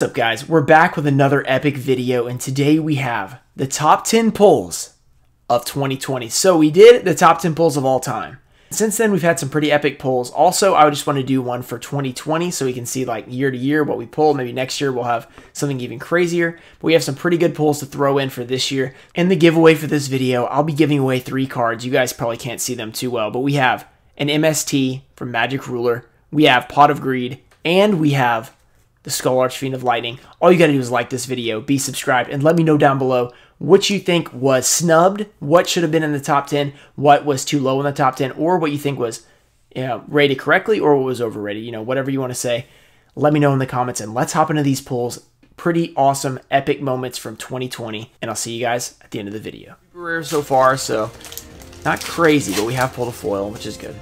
What's up guys, we're back with another epic video, and today we have the top 10 polls of 2020. So we did the top 10 polls of all time. Since then we've had some pretty epic polls. Also, I just want to do one for 2020 so we can see like year to year what we pull. Maybe next year we'll have something even crazier. But we have some pretty good polls to throw in for this year. And the giveaway for this video, I'll be giving away 3 cards. You guys probably can't see them too well, but we have an MST from Magic Ruler, we have Pot of Greed, and we have the Skull Archfiend of Lightning. All you gotta do is like this video, be subscribed, and let me know down below what you think was snubbed, what should have been in the top 10, what was too low in the top 10, or what you think was rated correctly or what was overrated. You know, whatever you want to say, let me know in the comments, and let's hop into these polls. Pretty awesome, epic moments from 2020, and I'll see you guys at the end of the video. Super rare so far, so not crazy, but we have pulled a foil, which is good.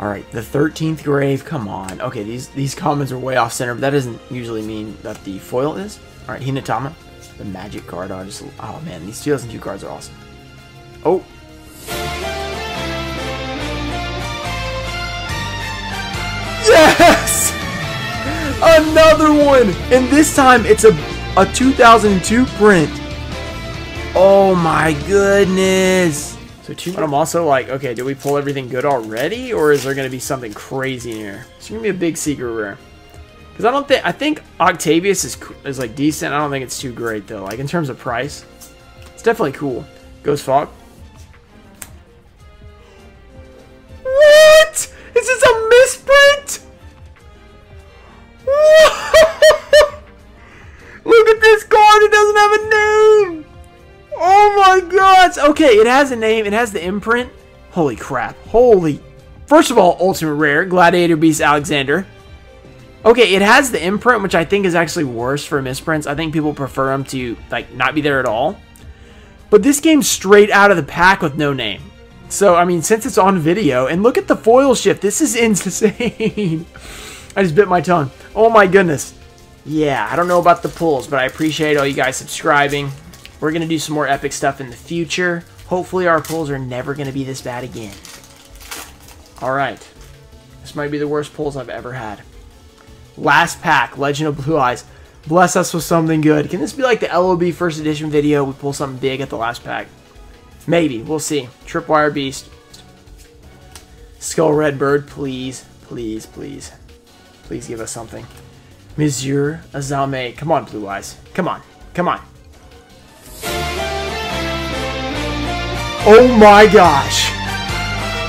Alright, the 13th grave, come on. Okay, these commons are way off center, but that doesn't usually mean that the foil is. Alright, Hinatama, the magic card. Oh man, these 2002 cards are awesome. Oh! Yes! Another one! And this time it's a 2002 print. Oh my goodness! But I'm also like, okay, did we pull everything good already, or is there going to be something crazy in here? It's going to be a big secret rare. Because I think Octavius is like decent. I don't think it's too great though. Like in terms of price, it's definitely cool. Ghost Fog. What? Is this a misprint? What? Look at this card. It doesn't have a name. Oh my gosh! Okay, it has a name. It has the imprint. Holy crap. Holy. First of all, ultimate rare. Gladiator Beast Alexander. Okay, it has the imprint, which I think is actually worse for misprints. I think people prefer them to, like, not be there at all. But this game's straight out of the pack with no name. So, I mean, since it's on video, and look at the foil shift. This is insane. I just bit my tongue. Oh my goodness. Yeah, I don't know about the pulls, but I appreciate all you guys subscribing. We're going to do some more epic stuff in the future. Hopefully our pulls are never going to be this bad again. Alright. This might be the worst pulls I've ever had. Last pack, Legend of Blue Eyes. Bless us with something good. Can this be like the LOB first edition video? We pull something big at the last pack. Maybe. We'll see. Tripwire Beast. Skull Red Bird. Please. Please, please. Please give us something. Mizure Azame. Come on, Blue Eyes. Come on. Come on. Oh my gosh.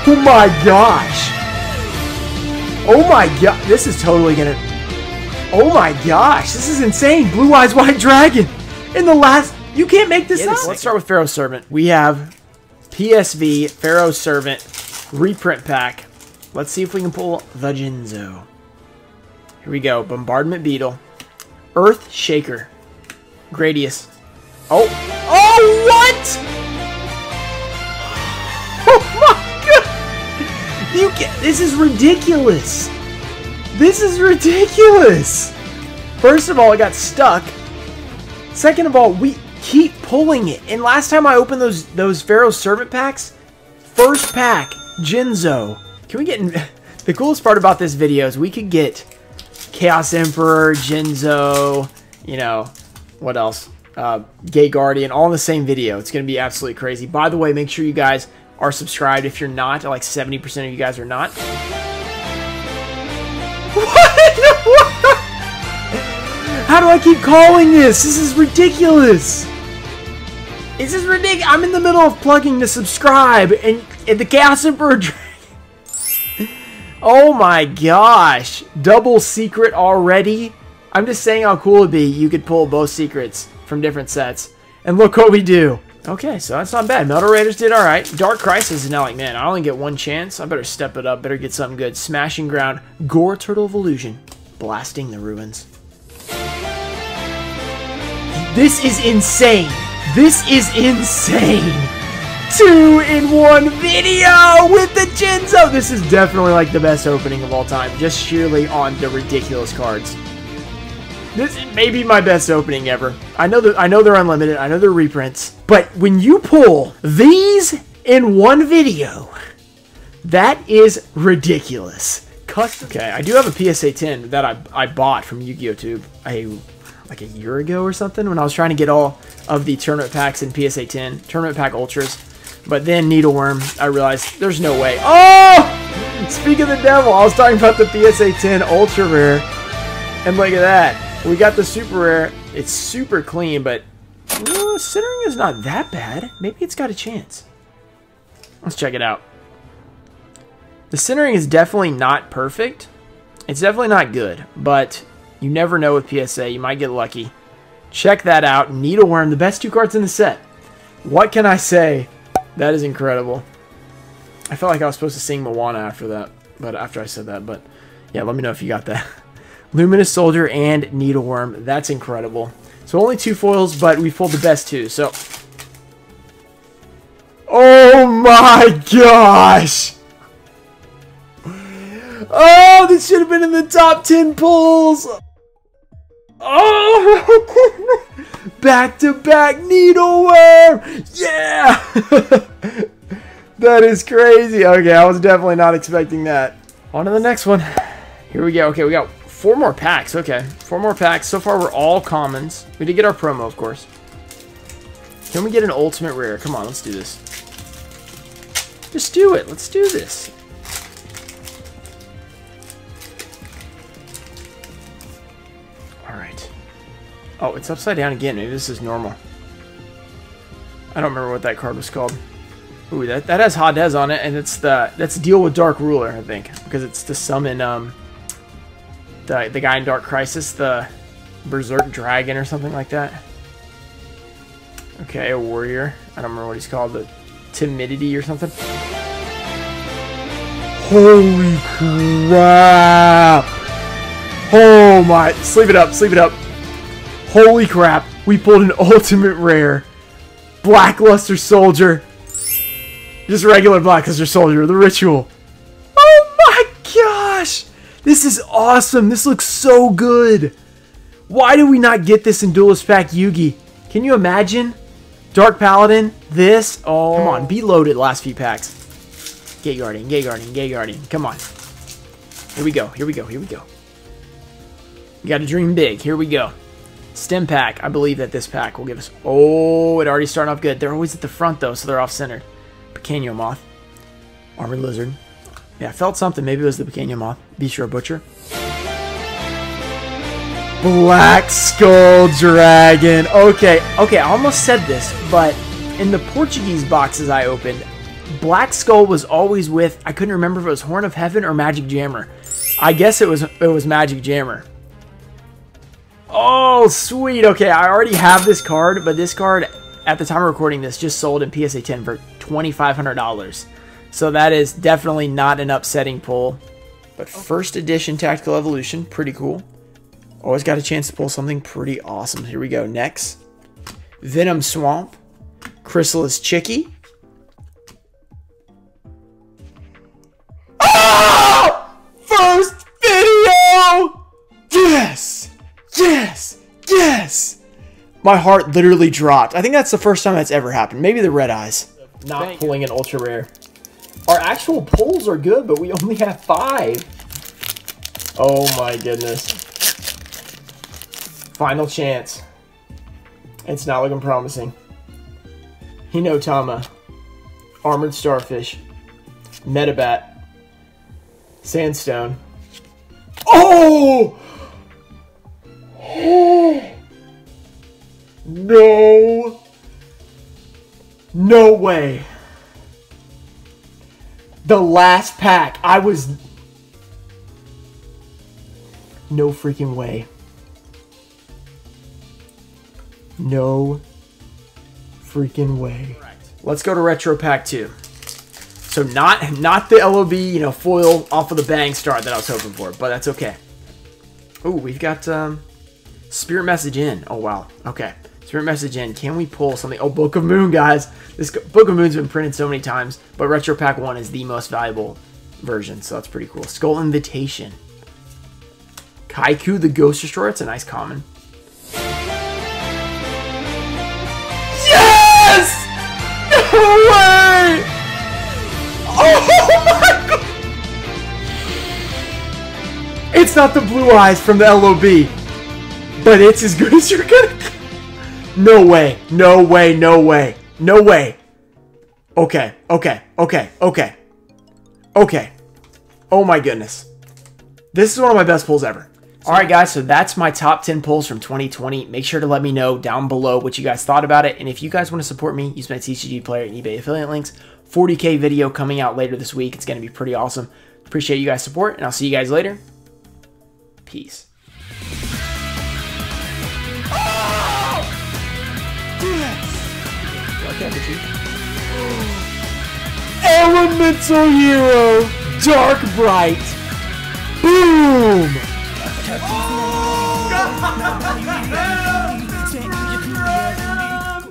Oh my gosh. Oh my god. This is totally gonna... Oh my gosh. This is insane. Blue Eyes White Dragon. In the last... You can't make this up. Let's start with Pharaoh's Servant. We have PSV, Pharaoh's Servant, reprint pack. Let's see if we can pull the Jinzo. Here we go. Bombardment Beetle. Earth Shaker. Gradius. Oh. Oh, what? This is ridiculous. This is ridiculous. First of all, I got stuck. Second of all, we keep pulling it. And last time I opened those Pharaoh's Servant packs, first pack, Jinzo. Can we get... The coolest part about this video is we could get Chaos Emperor, Jinzo, you know, what else? Gay Guardian, all in the same video. It's going to be absolutely crazy. By the way, make sure you guys... are subscribed. If you're not, like 70% of you guys are not. What? How do I keep calling this? This is ridiculous. This is ridiculous. I'm in the middle of plugging to subscribe and the Chaos Emperor. Oh my gosh. Double secret already. I'm just saying how cool it'd be. You could pull both secrets from different sets. And look what we do. Okay, so that's not bad. Metal Raiders did all right. Dark Crisis is now like, man, I only get one chance. I better step it up. Better get something good. Smashing Ground. Gore Turtle of Illusion. Blasting the Ruins. This is insane. This is insane. 2 in 1 video with the Jinzo. This is definitely like the best opening of all time. Just sheerly on the ridiculous cards. This may be my best opening ever. I know they're unlimited. I know they're reprints. But when you pull these in one video, that is ridiculous. custom. Okay, I do have a PSA 10 that I bought from Yu-Gi-Oh Tube like a year ago or something, when I was trying to get all of the tournament packs in PSA 10, tournament pack ultras. But then Needleworm, I realized there's no way. Oh! Speak of the devil, I was talking about the PSA 10 ultra rare, and look at that. We got the super rare. It's super clean, but centering is not that bad. Maybe it's got a chance. Let's check it out. The centering is definitely not perfect. It's definitely not good, but you never know with PSA. You might get lucky. Check that out. Needleworm, the best two cards in the set. What can I say? That is incredible. I felt like I was supposed to sing Moana after that, but after I said that, but yeah, let me know if you got that. Luminous Soldier and Needleworm. That's incredible. So only two foils, but we pulled the best two, so... Oh my gosh! Oh, this should have been in the top 10 pulls! Oh! Back-to-back Needleworm! Yeah! That is crazy. Okay, I was definitely not expecting that. On to the next one. Here we go. Okay, we got... 4 more packs, okay. 4 more packs. So far, we're all commons. We did get our promo, of course. Can we get an ultimate rare? Come on, let's do this. Just do it. Let's do this. All right. Oh, it's upside down again. Maybe this is normal. I don't remember what that card was called. Ooh, that has Hades on it, and it's that's Deal with Dark Ruler, I think, because it's to summon... The guy in Dark Crisis, the Berserk Dragon or something like that. Okay, a warrior. I don't remember what he's called, but Timidity or something. Holy crap! Oh my, sleeve it up, sleeve it up. Holy crap, we pulled an ultimate rare. Blackluster Soldier. Just regular Blackluster Soldier, the ritual. Oh my gosh! This is awesome. This looks so good. Why do we not get this in Duelist Pack Yu-Gi? Can you imagine? Dark Paladin, this. Oh, come on. Be loaded last few packs. Gate Guardian, Gate Guardian, Gate Guardian. Come on. Here we go. Here we go. Here we go. You got to dream big. Here we go. Stem Pack. I believe that this pack will give us... Oh, it already started off good. They're always at the front, though, so they're off-centered. Pecanio Moth. Armored Lizard. Yeah, I felt something. Maybe it was the Pecanio Moth. Be sure, Butcher. Black Skull Dragon. Okay, okay, I almost said this, but in the Portuguese boxes I opened, Black Skull was always with, I couldn't remember if it was Horn of Heaven or Magic Jammer. I guess it was Magic Jammer. Oh, sweet. Okay, I already have this card, but this card, at the time of recording this, just sold in PSA 10 for $2,500. So that is definitely not an upsetting pull. But first edition Tactical Evolution, pretty cool. Always got a chance to pull something pretty awesome. Here we go, next. Venom Swamp, Chrysalis Chicky. Oh! First video! Yes! Yes! Yes! My heart literally dropped. I think that's the first time that's ever happened. Maybe the red eyes. Not pulling an ultra rare. Our actual pulls are good, but we only have 5. Oh my goodness. Final chance. It's not looking promising. Hinatama. Armored Starfish. Metabat. Sandstone. Oh! No! No way. The last pack. I was... No freaking way. No freaking way. Correct. Let's go to Retro Pack 2. So not the LOB, you know, foil off of the bang start that I was hoping for, but that's okay. Ooh, we've got Spirit Message In. Oh, wow. Okay. Spirit Message In. Can we pull something? Oh, Book of Moon, guys. This Book of Moon's been printed so many times, but Retro Pack 1 is the most valuable version, so that's pretty cool. Skull Invitation. Kaiku the Ghost Destroyer. It's a nice common. Yes! No way! Oh my god! It's not the Blue Eyes from the LOB, but it's as good as you're gonna get. No way. No way. No way. No way. Okay. Okay. Okay. Okay. Okay. Oh my goodness. This is one of my best pulls ever. Alright guys, so that's my top 10 pulls from 2020. Make sure to let me know down below what you guys thought about it. And if you guys want to support me, use my TCG player and eBay affiliate links. 40K video coming out later this week. It's going to be pretty awesome. Appreciate you guys' support, and I'll see you guys later. Peace. Elemental Hero, Dark Bright, boom!